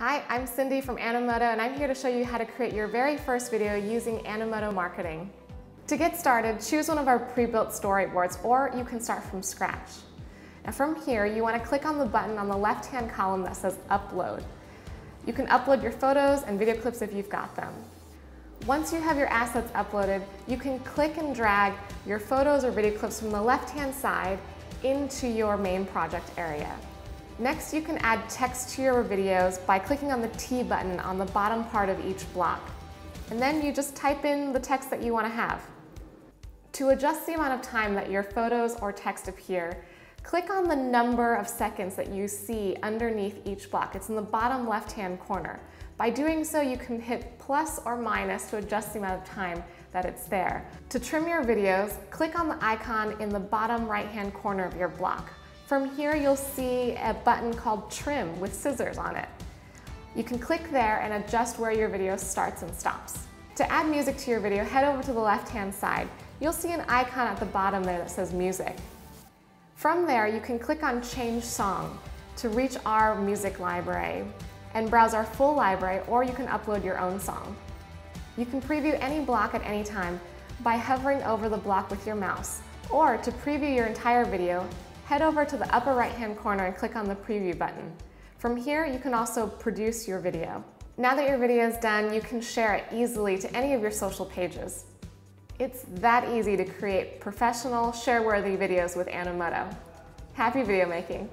Hi, I'm Cindy from Animoto, and I'm here to show you how to create your very first video using Animoto Marketing. To get started, choose one of our pre-built storyboards, or you can start from scratch. Now from here, you want to click on the button on the left-hand column that says Upload. You can upload your photos and video clips if you've got them. Once you have your assets uploaded, you can click and drag your photos or video clips from the left-hand side into your main project area. Next, you can add text to your videos by clicking on the T button on the bottom part of each block. And then you just type in the text that you want to have. To adjust the amount of time that your photos or text appear, click on the number of seconds that you see underneath each block. It's in the bottom left-hand corner. By doing so, you can hit plus or minus to adjust the amount of time that it's there. To trim your videos, click on the icon in the bottom right-hand corner of your block. From here, you'll see a button called Trim with scissors on it. You can click there and adjust where your video starts and stops. To add music to your video, head over to the left-hand side. You'll see an icon at the bottom there that says Music. From there, you can click on Change Song to reach our music library and browse our full library, or you can upload your own song. You can preview any block at any time by hovering over the block with your mouse, or to preview your entire video, head over to the upper right-hand corner and click on the preview button. From here, you can also produce your video. Now that your video is done, you can share it easily to any of your social pages. It's that easy to create professional, share-worthy videos with Animoto. Happy video making!